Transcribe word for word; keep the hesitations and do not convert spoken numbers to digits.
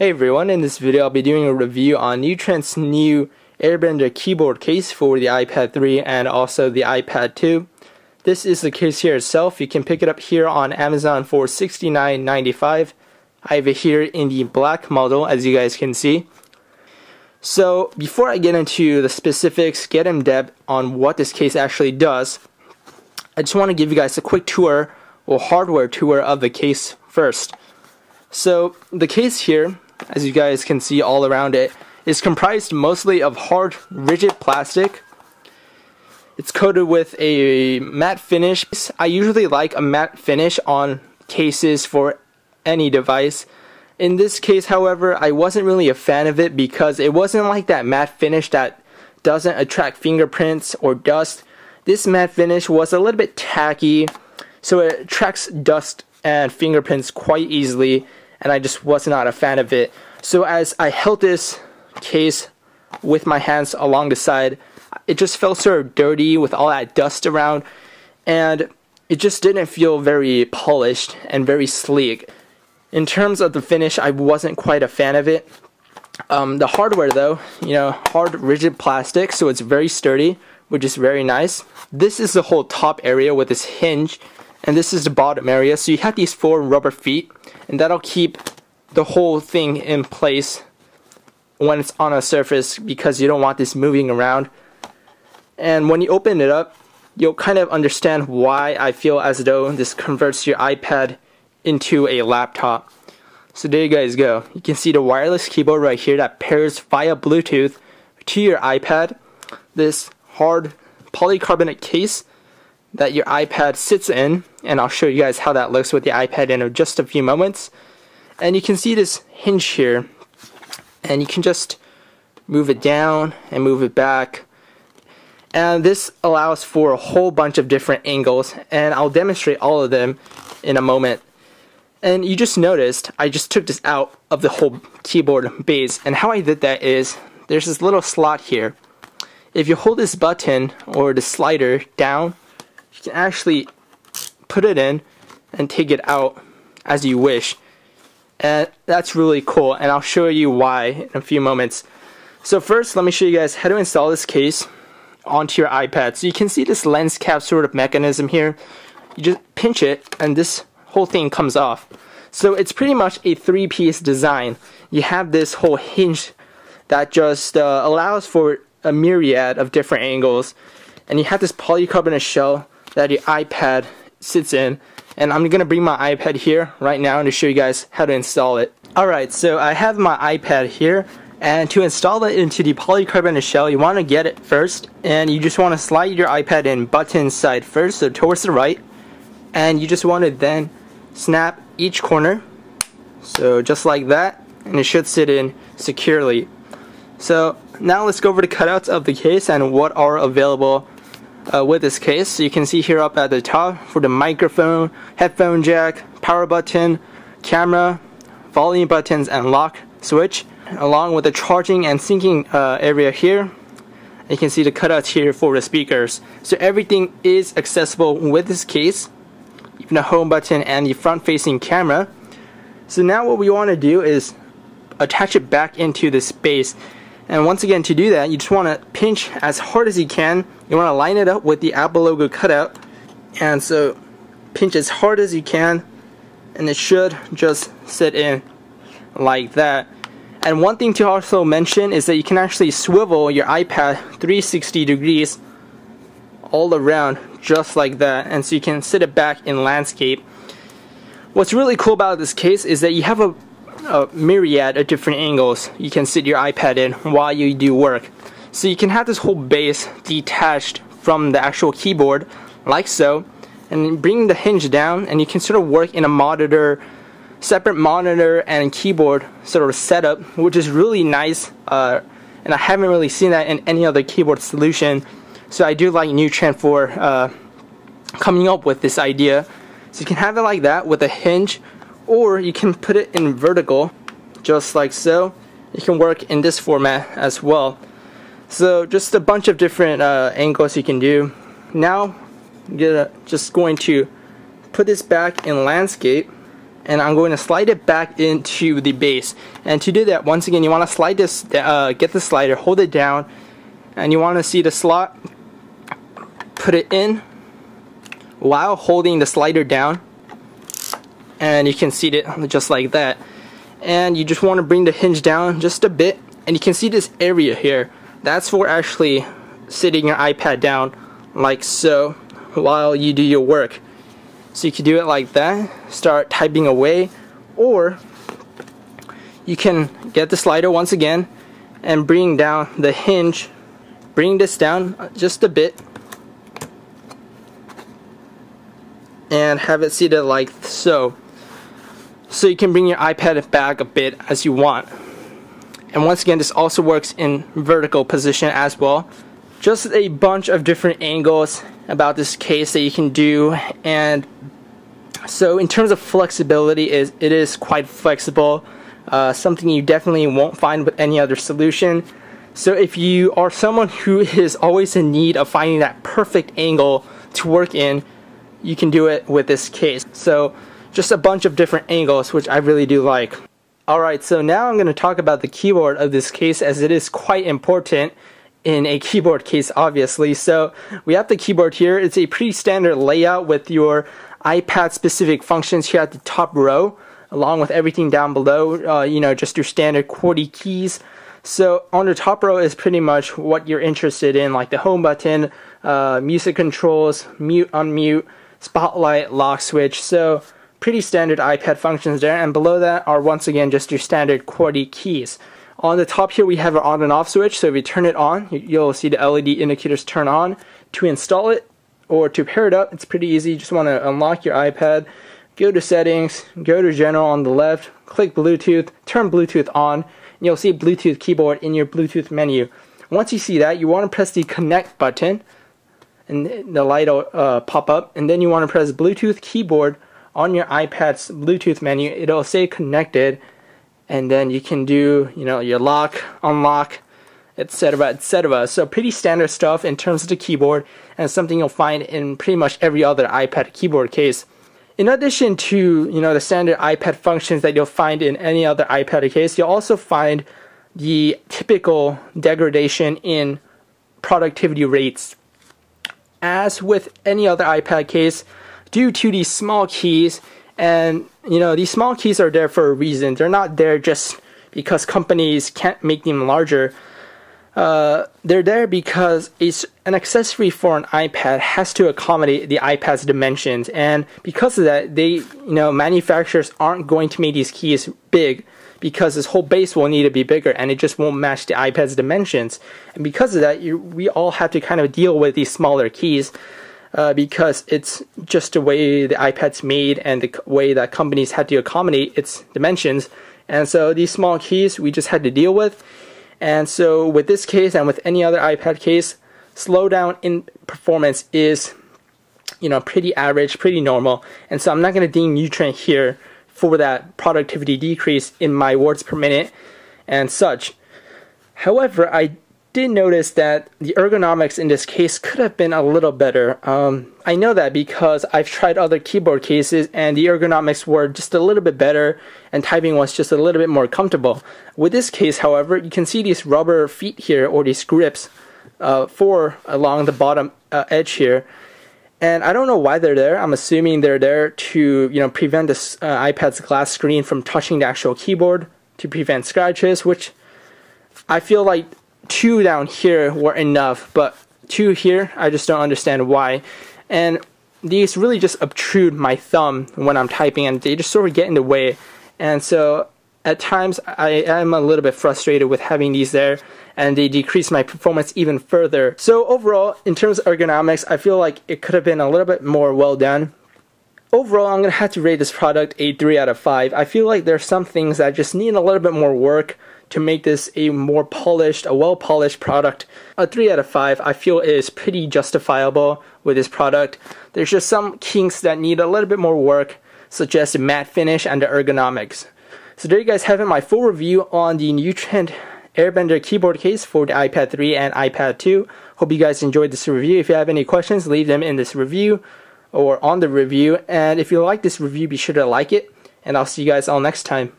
Hey everyone, in this video I'll be doing a review on New Trent's new Airbender keyboard case for the iPad three and also the iPad two. This is the case here itself. You can pick it up here on Amazon for sixty-nine ninety-five. I have it here in the black model, as you guys can see. So before I get into the specifics, get in depth on what this case actually does, I just want to give you guys a quick tour or hardware tour of the case first. So the case here, as you guys can see all around it, is comprised mostly of hard, rigid plastic. It's coated with a matte finish. I usually like a matte finish on cases for any device. In this case, however, I wasn't really a fan of it because it wasn't like that matte finish that doesn't attract fingerprints or dust. This matte finish was a little bit tacky, so it attracts dust and fingerprints quite easily, and I just was not a fan of it. So as I held this case with my hands along the side, it just felt sort of dirty with all that dust around, and it just didn't feel very polished and very sleek. In terms of the finish, I wasn't quite a fan of it. Um, the hardware though, you know, hard rigid plastic, so it's very sturdy, which is very nice. This is the whole top area with this hinge, and this is the bottom area, so you have these four rubber feet, and that'll keep the whole thing in place when it's on a surface because you don't want this moving around. And when you open it up, you'll kind of understand why I feel as though this converts your iPad into a laptop. So there you guys go. You can see the wireless keyboard right here that pairs via Bluetooth to your iPad. This hard polycarbonate case that your iPad sits in, and I'll show you guys how that looks with the iPad in just a few moments. And you can see this hinge here, and you can just move it down and move it back, and this allows for a whole bunch of different angles, and I'll demonstrate all of them in a moment. And you just noticed I just took this out of the whole keyboard base, and how I did that is there's this little slot here. If you hold this button or the slider down, you can actually put it in and take it out as you wish, and that's really cool, and I'll show you why in a few moments. So first, let me show you guys how to install this case onto your iPad. So you can see this lens cap sort of mechanism here. You just pinch it and this whole thing comes off. So it's pretty much a three-piece design. You have this whole hinge that just uh, allows for a myriad of different angles, and you have this polycarbonate shell that your iPad sits in, and I'm gonna bring my iPad here right now and to show you guys how to install it. Alright, so I have my iPad here, and to install it into the polycarbonate shell, you want to get it first, and you just want to slide your iPad in button side first, so towards the right, and you just want to then snap each corner, so just like that, and it should sit in securely. So now let's go over the cutouts of the case and what are available Uh, with this case. So you can see here up at the top for the microphone, headphone jack, power button, camera, volume buttons, and lock switch, along with the charging and syncing uh, area here. You can see the cutouts here for the speakers. So everything is accessible with this case, even the home button and the front-facing camera. So now what we want to do is attach it back into this base. And once again, to do that, you just want to pinch as hard as you can. You want to line it up with the Apple logo cutout, and so pinch as hard as you can, and it should just sit in like that. And one thing to also mention is that you can actually swivel your iPad three hundred sixty degrees all around, just like that, and so you can sit it back in landscape. What's really cool about this case is that you have a a myriad of different angles you can sit your iPad in while you do work. So you can have this whole base detached from the actual keyboard like so, and bring the hinge down, and you can sort of work in a monitor, separate monitor and keyboard sort of setup, which is really nice, uh, and I haven't really seen that in any other keyboard solution. So I do like New Trent for uh, coming up with this idea. So you can have it like that with a hinge, or you can put it in vertical, just like so. You can work in this format as well. So just a bunch of different uh, angles you can do. Now, I'm just going to put this back in landscape, and I'm going to slide it back into the base. And to do that, once again, you want to slide this, uh, get the slider, hold it down, and you want to see the slot, put it in while holding the slider down, and you can seat it just like that. And you just want to bring the hinge down just a bit, and you can see this area here, that's for actually sitting your iPad down like so while you do your work. So you can do it like that, start typing away, or you can get the slider once again and bring down the hinge, bring this down just a bit, and have it seated like so. So you can bring your iPad back a bit as you want. And once again, this also works in vertical position as well. Just a bunch of different angles about this case that you can do. And so in terms of flexibility, is it is quite flexible, uh, something you definitely won't find with any other solution. So if you are someone who is always in need of finding that perfect angle to work in, you can do it with this case. So just a bunch of different angles, which I really do like. Alright, so now I'm going to talk about the keyboard of this case, as it is quite important in a keyboard case, obviously. So we have the keyboard here. It's a pretty standard layout with your iPad specific functions here at the top row, along with everything down below, uh, you know, just your standard QWERTY keys. So on the top row is pretty much what you're interested in, like the home button, uh, music controls, mute, unmute, spotlight, lock switch. So pretty standard iPad functions there, and below that are once again just your standard QWERTY keys. On the top here we have our on and off switch, so if you turn it on, you'll see the L E D indicators turn on. To install it or to pair it up, it's pretty easy. You just want to unlock your iPad, go to settings, go to general on the left, click Bluetooth, turn Bluetooth on, and you'll see Bluetooth keyboard in your Bluetooth menu. Once you see that, you want to press the connect button and the light will uh, pop up, and then you want to press Bluetooth keyboard on your iPad's Bluetooth menu. It'll say connected, and then you can do, you know, your lock, unlock, etc, et cetera. So pretty standard stuff in terms of the keyboard, and something you'll find in pretty much every other iPad keyboard case. In addition to, you know, the standard iPad functions that you'll find in any other iPad case, you'll also find the typical degradation in productivity rates. As with any other iPad case, due to these small keys, and you know, these small keys are there for a reason. They're not there just because companies can't make them larger. Uh, they're there because it's an accessory for an iPad has to accommodate the iPad's dimensions, and because of that, they, you know, manufacturers aren't going to make these keys big, because this whole base will need to be bigger and it just won't match the iPad's dimensions. And because of that, you, we all have to kind of deal with these smaller keys, uh, because it's just the way the iPad's made and the way that companies had to accommodate its dimensions. And so these small keys we just had to deal with. And so with this case and with any other iPad case, slowdown in performance is, you know, pretty average, pretty normal. And so I'm not going to ding New Trent here for that productivity decrease in my words per minute and such. However, I did notice that the ergonomics in this case could have been a little better. Um, I know that because I've tried other keyboard cases and the ergonomics were just a little bit better and typing was just a little bit more comfortable. With this case, however, you can see these rubber feet here, or these grips uh, for along the bottom uh, edge here. And I don't know why they're there. I'm assuming they're there to, you know, prevent this uh, iPad's glass screen from touching the actual keyboard, to prevent scratches, which I feel like two down here were enough, but two here, I just don't understand why. And these really just obtrude my thumb when I'm typing, and they just sort of get in the way. And so at times I am a little bit frustrated with having these there, and they decrease my performance even further. So overall, in terms of ergonomics, I feel like it could have been a little bit more well done. Overall, I'm going to have to rate this product a three out of five. I feel like there's some things that just need a little bit more work to make this a more polished, a well-polished product. A three out of five I feel is pretty justifiable with this product. There's just some kinks that need a little bit more work, such as the matte finish and the ergonomics. So there you guys have it, my full review on the New Trent Airbender keyboard case for the iPad three and iPad two. Hope you guys enjoyed this review. If you have any questions, leave them in this review or on the review. And if you like this review, be sure to like it. and I'll see you guys all next time.